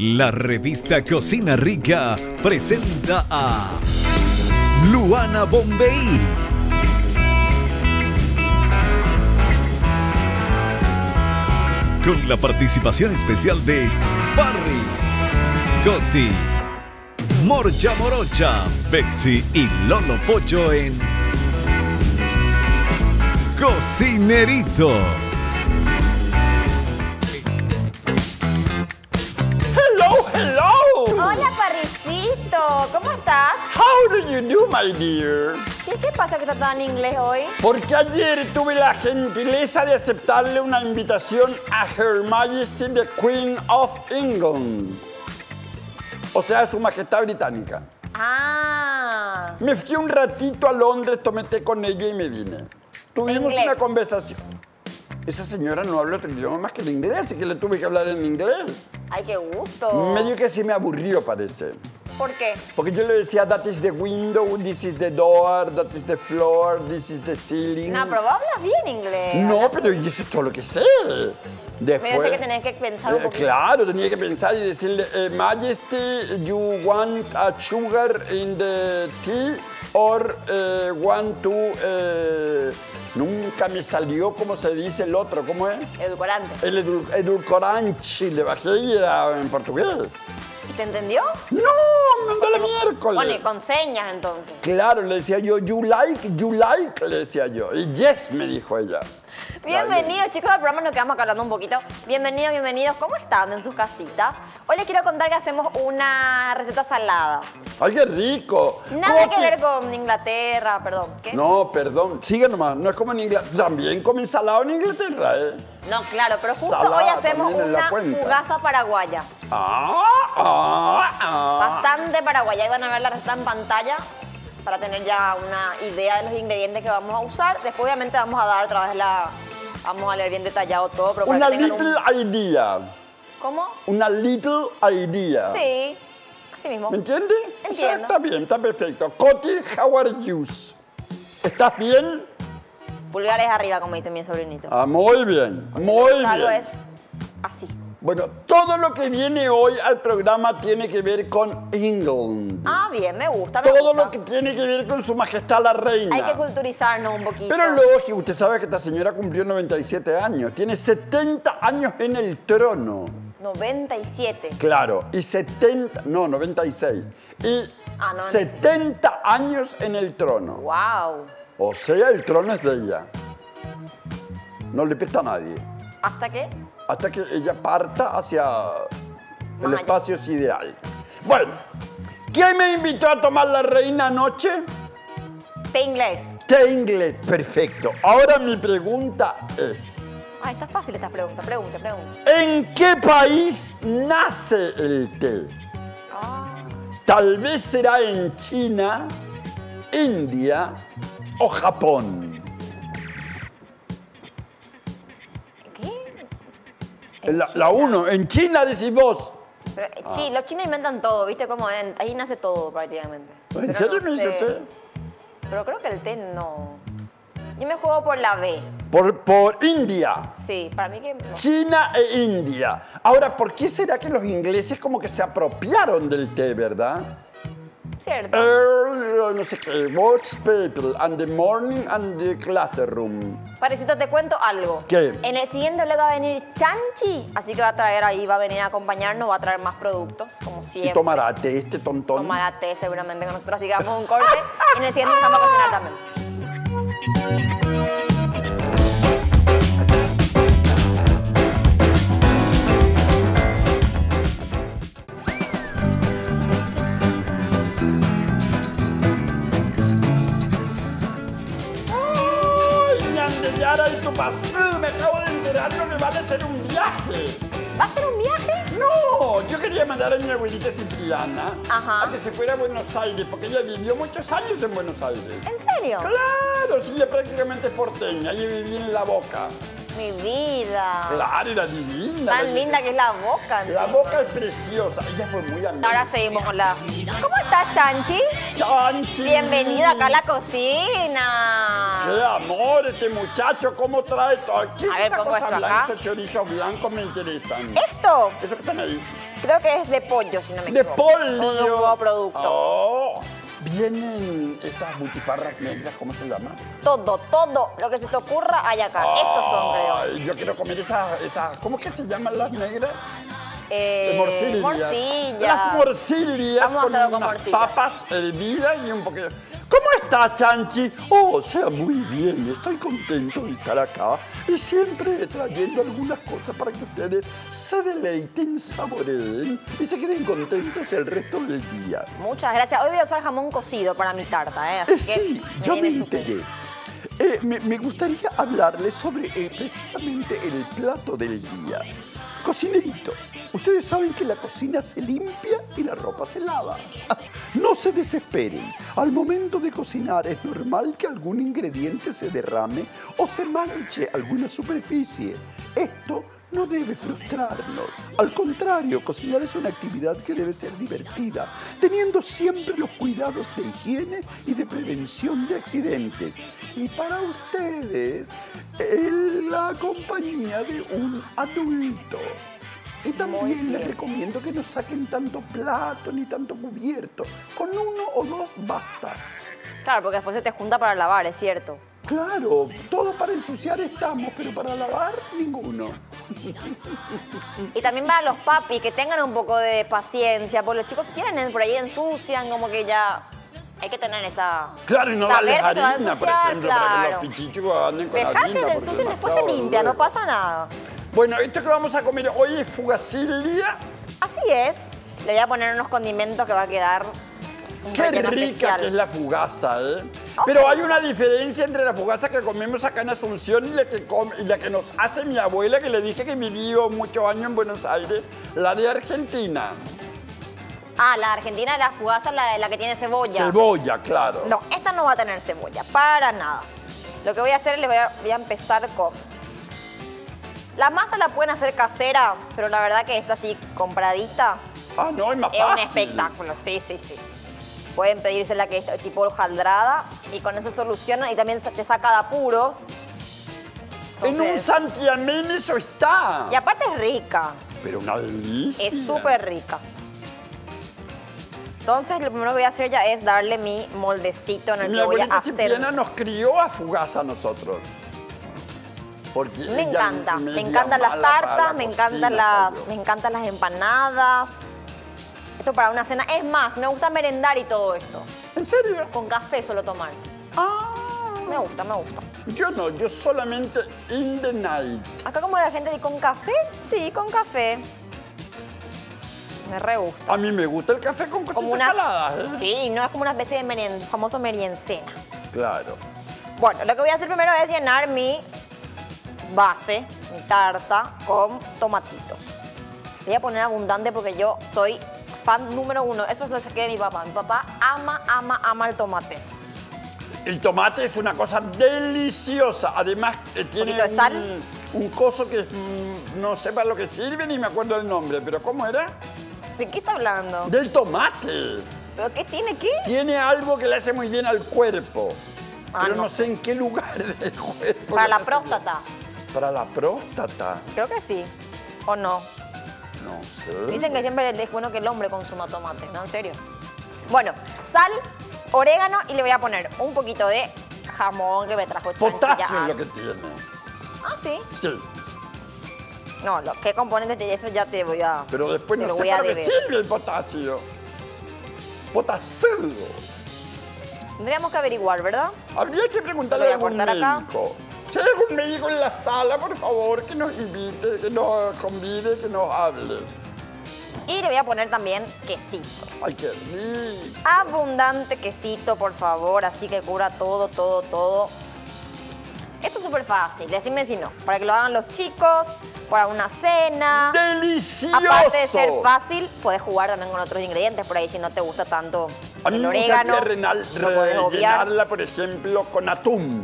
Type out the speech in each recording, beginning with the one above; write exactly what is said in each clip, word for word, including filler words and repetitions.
La revista Cocina Rica presenta a Luana Bombeí. Con la participación especial de Parry, Coti, Morcha Morocha, Betsy y Lolo Pocho en Cocineritos. ¿Cómo estás? How do you do, my dear? ¿Qué, qué pasa que estás tan inglés hoy? Porque ayer tuve la gentileza de aceptarle una invitación a Her Majesty the Queen of England. O sea, Su Majestad Británica. Ah. Me fui un ratito a Londres, tomé té con ella y me vine. Tuvimos ¿Inglés? una conversación. Esa señora no habla otro idioma más que el inglés, así que le tuve que hablar en inglés. Ay, qué gusto. Medio que sí me aburrió, parece. ¿Por qué? Porque yo le decía, that is the window, this is the door, that is the floor, this is the ceiling. No, pero vos hablas bien inglés. No, pero yo sé todo lo que sé. Después, me dice que tenés que pensar un eh, poquito. Claro, tenía que pensar y decirle, eh, Majesty, you want a sugar in the tea or eh, want to... Eh, nunca me salió como se dice el otro, ¿cómo es? Edulcorante. El edul edulcorante, le bajé y era en portugués. ¿Y te entendió? No, me mandó la miércoles. Bueno, y con señas entonces. Claro, le decía yo, you like, you like, le decía yo. Y yes, me dijo ella. Bienvenidos, vale. Chicos, al programa nos quedamos acá hablando un poquito. Bienvenidos, bienvenidos. ¿Cómo están en sus casitas? Hoy les quiero contar que hacemos una receta salada. ¡Ay, qué rico! Nada Coti... que ver con Inglaterra, perdón. ¿Qué? No, perdón. Sigue nomás, no es como en Inglaterra. También comen salado en Inglaterra, ¿eh? No, claro, pero justo salada, hoy hacemos una fugazza paraguaya. Ah, ah, ah. Bastante paraguaya. Ahí van a ver la receta en pantalla, para tener ya una idea de los ingredientes que vamos a usar. Después obviamente vamos a dar otra vez la... Vamos a leer bien detallado todo. Pero para una que little un... idea. ¿Cómo? Una little idea. Sí, así mismo. ¿Me entiendes? Entiendo. O sea, está bien, está perfecto. Coti, how are you? ¿Estás bien? Pulgares arriba, como dice mi sobrinito. Ah, muy bien, Porque muy bien. Algo es así. Bueno, todo lo que viene hoy al programa tiene que ver con England. Ah, bien, me gusta, me Todo gusta. lo que tiene que ver con Su Majestad la Reina. Hay que culturizarnos un poquito. Pero lógico, usted sabe que esta señora cumplió noventa y siete años. Tiene setenta años en el trono. ¿noventa y siete? Claro, y setenta... No, noventa y seis. Y ah, no, setenta no sé. años en el trono. Wow. O sea, el trono es de ella. No le presta a nadie. ¿Hasta qué? Hasta que ella parta hacia el espacio sideral. Bueno, ¿quién me invitó a tomar la reina anoche? Té inglés. Té inglés, perfecto. Ahora mi pregunta es... Ah, está fácil esta pregunta, pregunta, pregunta. ¿En qué país nace el té? Ah. Tal vez será en China, India o Japón. La uno, en China decís vos. Pero, ah. Sí, los chinos inventan todo, ¿viste? Como en, ahí nace todo prácticamente. ¿En Pero serio no me dice té? Pero creo que el té no. Yo me juego por la B. Por, por India. Sí, para mí que... No. China e India. Ahora, ¿por qué será que los ingleses como que se apropiaron del té, verdad? Cierto. Er, no sé qué, works people and the morning and the classroom. Parecito, te cuento algo. ¿Qué? En el siguiente luego va a venir Chanchi, así que va a traer ahí, va a venir a acompañarnos, va a traer más productos, como siempre. Y tomará té este tontón. Tomará té seguramente con nosotros, así que hagamos un corte. Y en el siguiente vamos a cocinar también. Me acabo de enterar lo que va a ser un viaje. ¿Va a ser un viaje? No, yo quería mandar a mi abuelita Sipilana a que se fuera a Buenos Aires, porque ella vivió muchos años en Buenos Aires. ¿En serio? Claro, sí, ella prácticamente es porteña, yo viví en La Boca. Mi vida. Claro, era divina. Tan linda que es La Boca. La Boca es preciosa. Ella fue muy amiga. Ahora seguimos con la... ¿Cómo estás, Chanchi? Chanchi. Bienvenido acá a la cocina. Qué amor este muchacho, cómo trae todo. ¿Qué es esa cosa blanca, chorizo blanco me interesan? ¿Esto? Eso que están ahí. Creo que es de pollo, si no me equivoco. ¡De pollo! Un nuevo producto. Oh. Vienen estas butifarras negras, ¿cómo se llama? Todo, todo lo que se te ocurra hay acá. Oh. Estos son redondos. Yo quiero comer esas, esas, ¿cómo que se llaman las negras? Eh, morcillas. morcillas. Las morcillas con, con unas morcillas. Papas hervidas y un poquito... ¿Cómo está, Chanchi? Oh, sea muy bien. Estoy contento de estar acá y siempre trayendo algunas cosas para que ustedes se deleiten, saboreen y se queden contentos el resto del día. Muchas gracias. Hoy voy a usar jamón cocido para mi tarta, ¿eh? Así eh que sí, yo me enteré. Eh, me, me gustaría hablarles sobre eh, precisamente el plato del día. Cocineritos, ustedes saben que la cocina se limpia y la ropa se lava. No se desesperen. Al momento de cocinar es normal que algún ingrediente se derrame o se manche alguna superficie. Esto no debe frustrarnos. Al contrario, cocinar es una actividad que debe ser divertida, teniendo siempre los cuidados de higiene y de prevención de accidentes. Y para ustedes, en la compañía de un adulto. Y también les recomiendo que no saquen tanto plato ni tanto cubierto. Con uno o dos basta. Claro, porque después se te junta para lavar, es cierto. Claro, todo para ensuciar estamos, pero para lavar, ninguno. Y también para los papis, que tengan un poco de paciencia, porque los chicos quieren, por ahí ensucian, como que ya... Hay que tener esa... Claro, y no darles harina, se va a ensuciar, por ejemplo, claro. Para que los pichichos anden con harina. Dejate, se ensucian, después se limpia, no pasa nada. Bueno, esto que vamos a comer hoy es fugazilla. Así es. Le voy a poner unos condimentos que va a quedar... Qué rica especial. Que es la fugazza, ¿eh? Okay. Pero hay una diferencia entre la fugazza que comemos acá en Asunción y la, que come, y la que nos hace mi abuela, que le dije que vivió muchos años en Buenos Aires, la de Argentina. Ah, la de Argentina, la fugazza, la de la que tiene cebolla. Cebolla, claro. No, esta no va a tener cebolla, para nada. Lo que voy a hacer, les voy a, voy a empezar con... La masa la pueden hacer casera, pero la verdad que esta así compradita... Ah, no, es más fácil. Es un espectáculo, sí, sí, sí. Pueden pedirse la que es tipo hojaldrada y con eso solucionan y también te saca de apuros. Entonces, en un santiamén eso está. Y aparte es rica. Pero una delicia. Es súper rica. Entonces lo primero que voy a hacer ya es darle mi moldecito en el mi que voy a hacer. Mi abuelita nos crió a fugazza a nosotros. Porque me encanta. Me encantan las tartas, me encantan las, me encantan las empanadas. Esto para una cena. Es más, me gusta merendar y todo esto. ¿En serio? Con café solo tomar. Ah. Me gusta, me gusta. Yo no, yo solamente in the night. Acá como la gente dice, ¿con café? Sí, con café. Me re gusta. A mí me gusta el café con cositas una, saladas, ¿eh? Sí, no es como una especie de merien, famoso meriencena. Claro. Bueno, lo que voy a hacer primero es llenar mi base, mi tarta, con tomatitos. Voy a poner abundante porque yo soy... Pan número uno, eso es lo que saqué de mi papá. Mi papá ama, ama, ama el tomate. El tomate es una cosa deliciosa. Además, eh, tiene un, de sal. un coso que mm, no sé para lo que sirve ni me acuerdo el nombre. ¿Pero cómo era? ¿De qué está hablando? Del tomate. ¿Pero qué tiene qué? Tiene algo que le hace muy bien al cuerpo. Ah, pero no. no sé en qué lugar del cuerpo. Para la próstata. Bien. Para la próstata. Creo que sí. ¿O no? No sé. Dicen que siempre es bueno que el hombre consuma tomate, ¿no? En serio. Bueno, sal, orégano y le voy a poner un poquito de jamón que me trajo Chanchi. Potasio es lo que tiene. Ah, ¿sí? Sí. No, los que componentes de eso ya te voy a... Pero después no sé para qué sirve el potasio. Potasio. Tendríamos que averiguar, ¿verdad? Habría que preguntarle a algún médico. Si hay algún médico en la sala, por favor, que nos invite, que nos convide, que nos hable. Y le voy a poner también quesito. ¡Ay, qué rico! Abundante quesito, por favor, así que cubra todo, todo, todo. Esto es súper fácil, decime si no. Para que lo hagan los chicos, para una cena. ¡Delicioso! Aparte de ser fácil, puedes jugar también con otros ingredientes por ahí si no te gusta tanto el a mí orégano. A no rellenarla, por ejemplo, con atún.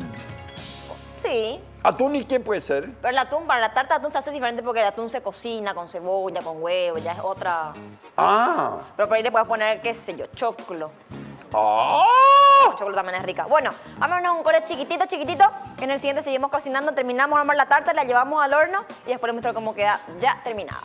Sí. ¿Atún y qué puede ser? Pero el atún, para la tarta de atún se hace diferente porque el atún se cocina con cebolla, con huevo, ya es otra... Ah. Pero por ahí le puedes poner, qué sé yo, choclo. Ah. El choclo también es rica. Bueno, vámonos a un cole chiquitito, chiquitito. En el siguiente seguimos cocinando, terminamos de armar la tarta, la llevamos al horno y después les muestro cómo queda ya terminada.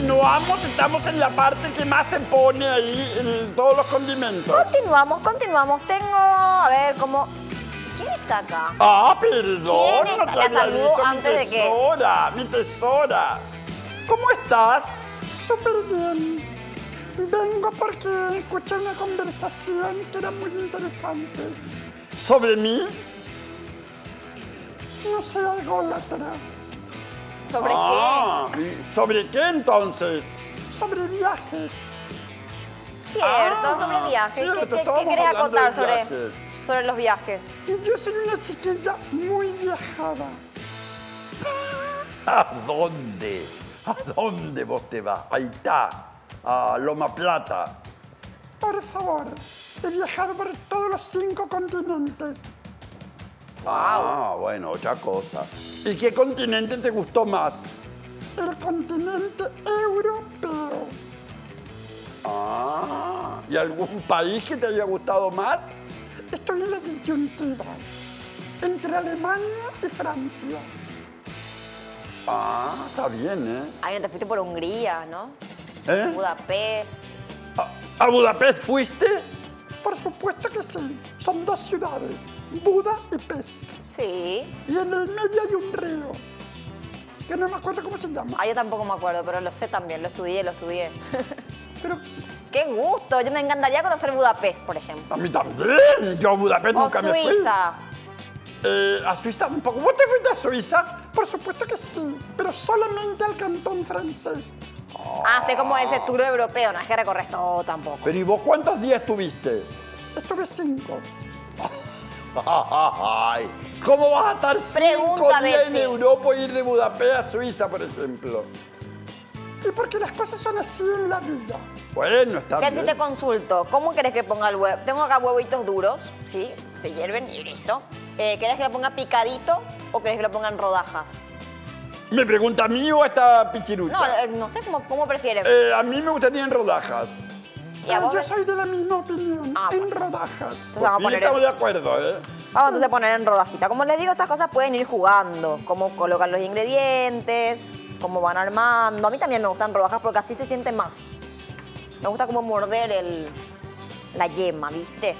continuamos, estamos en la parte que más se pone ahí, en todos los condimentos. Continuamos, continuamos. Tengo, a ver, como... ¿Quién está acá? Ah, perdón. ¿Quién está? La saludo antes de que... Mi tesora, mi tesora. ¿Cómo estás? Súper bien. Vengo porque escuché una conversación que era muy interesante. ¿Sobre mí? No sé, algo lateral. ¿Sobre ah, qué? ¿Sobre qué entonces? Sobre viajes. Cierto, ah, sobre viajes. Cierto, ¿Qué, qué, ¿qué querés acotar sobre, sobre los viajes? Yo soy una chiquilla muy viajada. ¿A dónde? ¿A dónde vos te vas? Ahí está. A Loma Plata. Por favor, he viajado por todos los cinco continentes. Wow. Ah, bueno, otra cosa. ¿Y qué continente te gustó más? El continente europeo. Ah, ¿y algún país que te haya gustado más? Estoy en la disyuntiva entre Alemania y Francia. Ah, está bien, ¿eh? Ay, no te fuiste por Hungría, ¿no? ¿Eh? Budapest. ¿A, ¿A Budapest fuiste? Por supuesto que sí. Son dos ciudades. Buda y Pest. Sí. Y en el medio hay un río, que no me acuerdo cómo se llama. Ah, yo tampoco me acuerdo, pero lo sé también, lo estudié, lo estudié. Pero... ¡Qué gusto! Yo me encantaría conocer Budapest, por ejemplo. A mí también. Yo a Budapest o nunca Suiza. me fui. Suiza. Eh, a Suiza tampoco. ¿Vos te fuiste a Suiza? Por supuesto que sí, pero solamente al cantón francés. Ah, sé como ese tour europeo, no es que recorres todo tampoco. Pero ¿y vos cuántos días estuviste? Estuve cinco. Ay, ¿cómo vas a estar cinco días en Europa y ir de Budapest a Suiza, por ejemplo? Y porque las cosas son así en la vida. Bueno, está bien. ¿Qué si te consulto? ¿Cómo querés que ponga el huevo? Tengo acá huevitos duros, ¿sí? Se hierven y listo. Eh, ¿Querés que lo ponga picadito o querés que lo ponga en rodajas? ¿Me pregunta a mí o a esta pichirucha? No, no sé, ¿cómo, cómo prefieres? Eh, a mí me gustaría en rodajas. ¿Y a vos? Yo soy de la misma opinión, ah, en rodajas. Entonces vamos a poner... estamos de acuerdo, ¿eh? Vamos entonces a poner en rodajita. Como les digo, esas cosas pueden ir jugando. Cómo colocan los ingredientes, cómo van armando. A mí también me gustan rodajas porque así se siente más. Me gusta como morder el, la yema, ¿viste?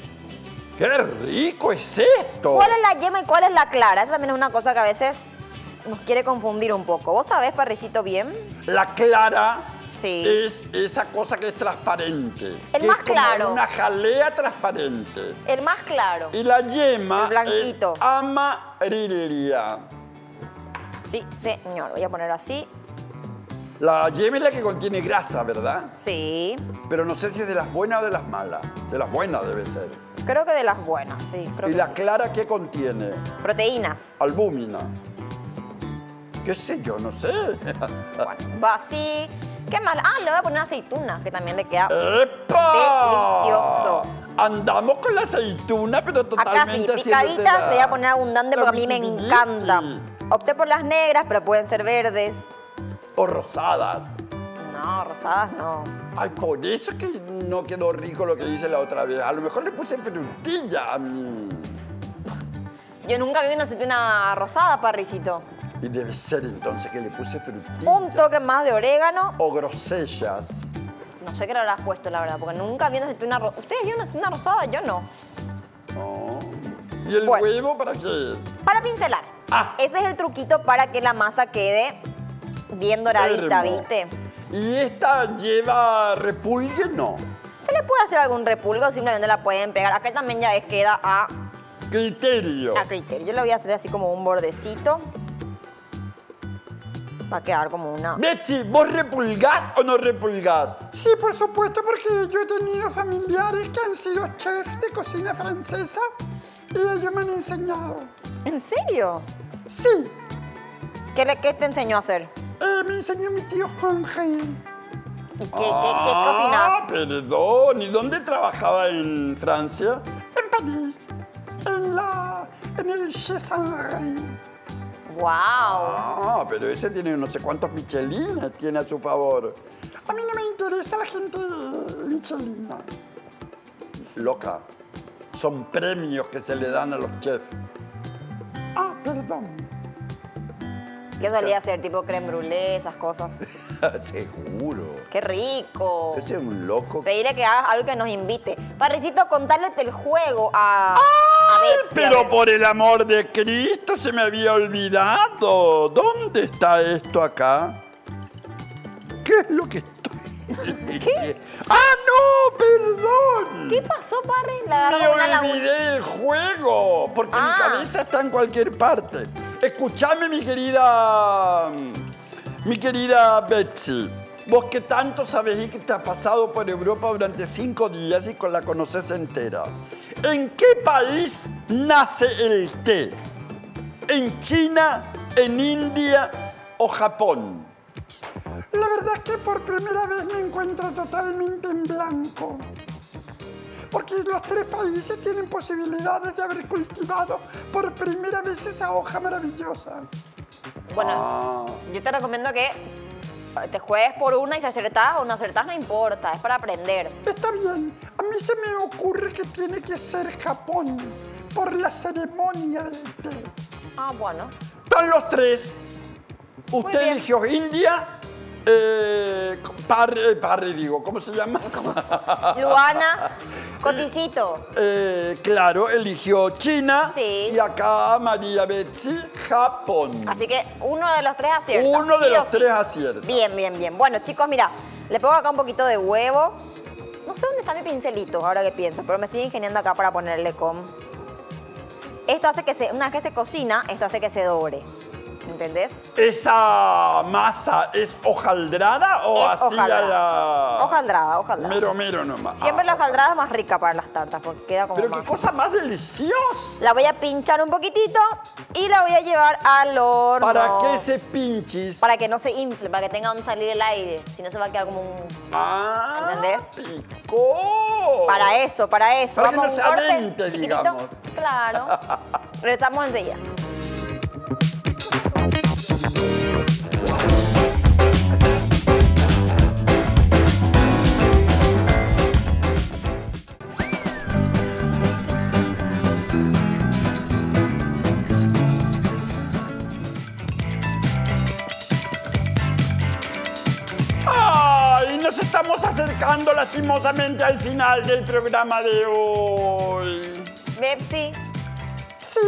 ¡Qué rico es esto! ¿Cuál es la yema y cuál es la clara? Esa también es una cosa que a veces... nos quiere confundir un poco. ¿Vos sabés, Parricito, bien? La clara sí. es esa cosa que es transparente. El que más es como claro. Una jalea transparente. El más claro. Y la yema es amarilla. Sí, señor. Voy a poner así. La yema es la que contiene grasa, ¿verdad? Sí. Pero no sé si es de las buenas o de las malas. De las buenas debe ser. Creo que de las buenas, sí. Creo ¿Y que la sí. clara qué contiene? Proteínas. Albúmina. ¿Qué sé yo? No sé. Bueno, va así. ¿Qué más? Ah, le voy a poner aceitunas, que también le queda ¡epa! Delicioso. Andamos con la aceituna, pero totalmente... Acá sí, picaditas, le voy a poner abundante porque a mí me encanta. Opté por las negras, pero pueden ser verdes. O rosadas. No, rosadas no. Ay, por eso es que no quedó rico lo que hice la otra vez. A lo mejor le puse frutilla a mí. Yo nunca vi una aceituna rosada, Parricito. Y debe ser entonces que le puse frutilla. Un toque más de orégano. O grosellas. No sé qué le habrás puesto, la verdad, porque nunca vi una aceituna rosada. ¿Ustedes vieron una aceituna rosada? Yo no. No. ¿Y el bueno, huevo para qué? Para pincelar. Ah. Ese es el truquito para que la masa quede bien doradita, hermo. ¿Viste? ¿Y esta lleva repulgue? No. Se le puede hacer algún repulgue o simplemente la pueden pegar. Acá también ya es queda a... criterio. A criterio. Yo le voy a hacer así como un bordecito. Va a quedar como una... Mechi, ¿vos repulgás o no repulgás? Sí, por supuesto, porque yo he tenido familiares que han sido chefs de cocina francesa y ellos me han enseñado. ¿En serio? Sí. ¿Qué, qué te enseñó a hacer? Eh, me enseñó mi tío Jorge. ¿Y qué, ah, qué, qué cocinás? Perdón, ¿y dónde trabajaba en Francia? En París, en, la, en el Chez San Wow. ¡Wow! Ah, pero ese tiene no sé cuántos Michelines tiene a su favor. A mí no me interesa la gente Michelina. Loca, son premios que se le dan a los chefs. Ah, perdón. ¿Qué solía hacer? ¿Tipo crème brûlée, esas cosas? Seguro. ¡Qué rico! Ese es un loco. Pedirle que hagas algo que nos invite. Parricito, contárles el juego a... ¡Ay, a Betsy, pero a por el amor de Cristo! Se me había olvidado. ¿Dónde está esto acá? ¿Qué es lo que estoy...? ¿Qué? ¡Ah, no! ¡Perdón! ¿Qué pasó, padre? La me olvidé la... el juego. Porque ah. mi cabeza está en cualquier parte. Escuchame, mi querida... Mi querida Betsy, vos que tanto sabés y que te has pasado por Europa durante cinco días y con la conoces entera. ¿En qué país nace el té? ¿En China, en India o Japón? La verdad es que por primera vez me encuentro totalmente en blanco. Porque los tres países tienen posibilidades de haber cultivado por primera vez esa hoja maravillosa. Bueno, ah. yo te recomiendo que te juegues por una y si acertás o no acertás no importa, es para aprender. Está bien, a mí se me ocurre que tiene que ser Japón por la ceremonia del té. Ah, bueno. Están los tres. Usted eligió India, eh, parre, parre, digo, ¿cómo se llama? ¿Cómo? Luana, Coticito. Eh, claro, eligió China sí. y acá María Betsy, Japón. Así que uno de los tres acierta. Uno sí de los sí. tres acierta. Bien, bien, bien. Bueno, chicos, mira, le pongo acá un poquito de huevo. No sé dónde está mi pincelito, ahora que pienso, pero me estoy ingeniando acá para ponerle con... Esto hace que, se, una vez que se cocina, esto hace que se dobre. ¿Entendés? ¿Esa masa es hojaldrada o es así hojaldrada. a la...? Hojaldrada, hojaldrada. Mero, mero nomás. Siempre ah, la hojaldrada okay. es más rica para las tartas porque queda como Pero más... qué cosa más deliciosa. La voy a pinchar un poquitito y la voy a llevar al horno. ¿Para qué se pinches? Para que no se infle, para que tenga donde salir el aire. Si no se va a quedar como un... Ah, ¿entendés? Picó. Para eso, para eso. Para Vamos que no se aviente, digamos. Claro. Regresamos enseguida. Estamos acercando lastimosamente al final del programa de hoy. Betsy. Sí.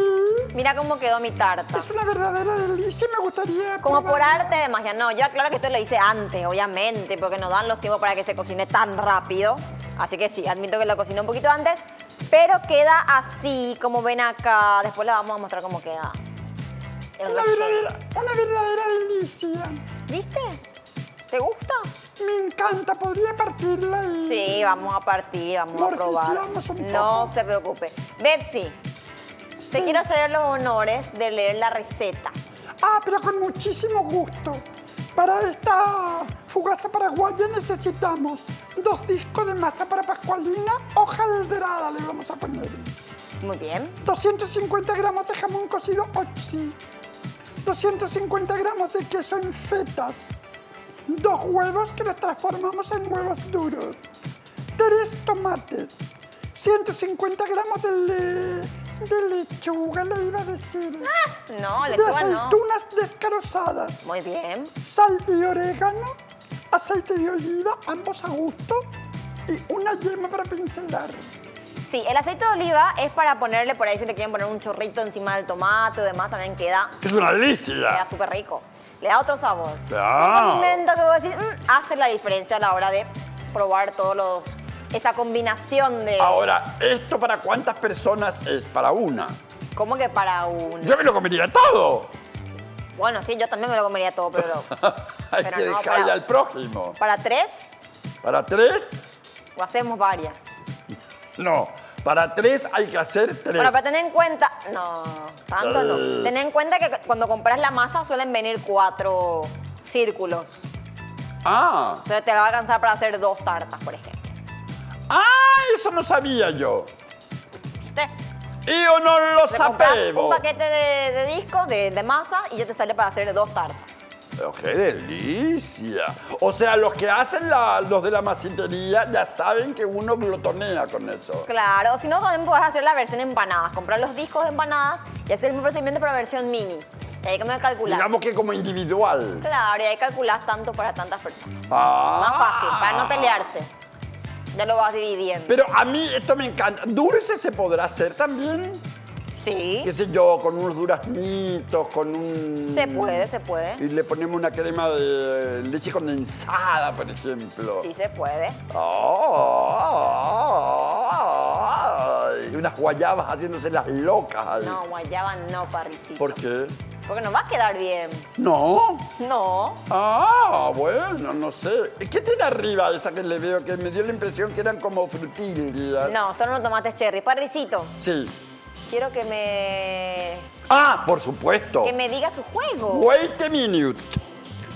Mira cómo quedó mi tarta. Es una verdadera delicia, me gustaría... Como probar. Por arte de magia. No, yo aclaro que esto lo hice antes, obviamente, porque nos dan los tiempos para que se cocine tan rápido. Así que sí, admito que lo cociné un poquito antes, pero queda así, como ven acá. Después les vamos a mostrar cómo queda. Una verdadera, una verdadera delicia. ¿Viste? ¿Te gusta? Me encanta, podría partirla y... Sí, vamos a partir, vamos a probar. No se preocupe. Betsy, sí. te quiero hacer los honores de leer la receta. Ah, pero con muchísimo gusto. Para esta Fugazza Paraguaya necesitamos dos discos de masa para pascualina hojaldrada, le vamos a poner. Muy bien. doscientos cincuenta gramos de jamón cocido oxi. doscientos cincuenta gramos de queso en fetas. Dos huevos que los transformamos en huevos duros. Tres tomates. ciento cincuenta gramos de, le... de lechuga, le iba a decir. Ah, no, lechuga no. De aceitunas no. descarozadas. Muy bien. Sal y orégano. Aceite de oliva, ambos a gusto. Y una yema para pincelar. Sí, el aceite de oliva es para ponerle por ahí si le quieren poner un chorrito encima del tomate o demás, también queda... Es una delicia. Queda súper rico. Le da otro sabor. Claro. Es un alimento que voy a decir, mm, hace la diferencia a la hora de probar todos los... Esa combinación de... Ahora, ¿esto para cuántas personas es? ¿Para una? ¿Cómo que para una? Yo me lo comería todo. Bueno, sí, yo también me lo comería todo, pero... Hay pero que no, dejarle para, al prójimo. ¿Para tres? ¿Para tres? O hacemos varias. No. Para tres hay que hacer tres. Bueno, pero ten en cuenta... No, tanto no. Ten en cuenta que cuando compras la masa suelen venir cuatro círculos. Ah. Entonces te la va a alcanzar para hacer dos tartas, por ejemplo. Ah, eso no sabía yo. ¿Viste? Yo no lo sabía. Un paquete de, de disco, de, de masa, y ya te sale para hacer dos tartas. Pero qué delicia. O sea, los que hacen la, los de la masitería ya saben que uno glotonea con eso. Claro, si no, también puedes hacer la versión empanadas. Comprar los discos de empanadas y hacer el mismo procedimiento para versión mini. Y ahí que me calculas. Digamos que como individual. Claro, y ahí calculas tanto para tantas personas. Ah. Más fácil, para no pelearse. Ya lo vas dividiendo. Pero a mí esto me encanta. ¿Dulce se podrá hacer también? Sí. ¿Qué sé yo? Con unos duraznitos, con un... Se puede, se puede. Y le ponemos una crema de leche condensada, por ejemplo. Sí, se puede. Oh, oh, oh, oh. Y unas guayabas haciéndose las locas. Ahí. No, guayabas no, parricito. ¿Por qué? Porque no va a quedar bien. ¿No? No. Ah, bueno, no sé. ¿Qué tiene arriba esa que le veo? Que me dio la impresión que eran como frutillas. No, son unos tomates cherry. Parricito. Sí. Quiero que me... Ah, por supuesto. Que me diga su juego. Wait a minute.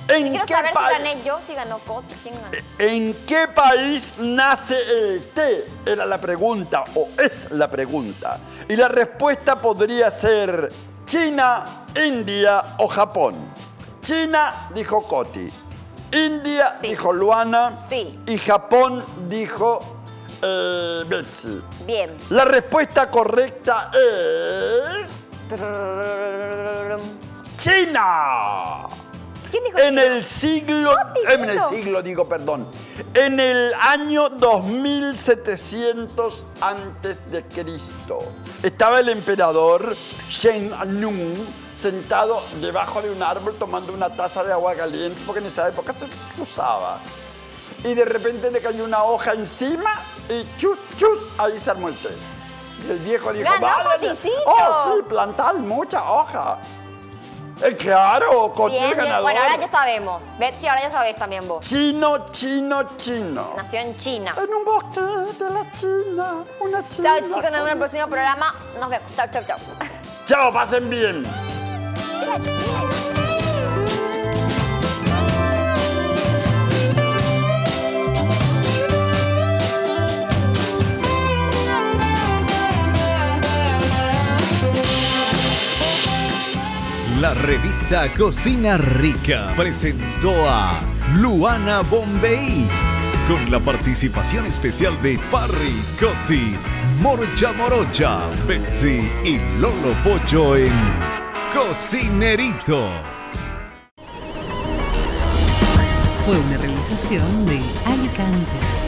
¿En yo quiero qué saber si gané yo, si ganó Costa, quién ganó. ¿En qué país nace el té? Era la pregunta, o es la pregunta. Y la respuesta podría ser China, India o Japón. China, dijo Coti. India, sí. Dijo Luana. Sí. Y Japón, dijo... Eh, Betsy. Bien. La respuesta correcta es... ¡China! ¿Quién dijo en China? El siglo... En el siglo, digo, perdón. En el año dos mil setecientos antes de Cristo. Estaba el emperador Shen Nung sentado debajo de un árbol tomando una taza de agua caliente porque en esa época se usaba. Y de repente le cayó una hoja encima y chus, chus, ahí se armó el té. Y el viejo dijo, vale, oh, sí, plantar mucha hoja. Eh, claro, con el ganador. Bueno, ahora ya sabemos. Betsy, ahora ya sabes también vos. Chino, chino, chino. Nació en China. En un bosque de la China, una China. Chao, chicos, nos vemos en el próximo programa. Nos vemos. Chao, chao, chao. Chao, pasen bien. Mira, mira. La revista Cocina Rica presentó a Luana Bombeí con la participación especial de Parry, Coti, Morcha Morocha, Betsy y Lolo Pocho en Cocinerito. Fue una realización de Alicante.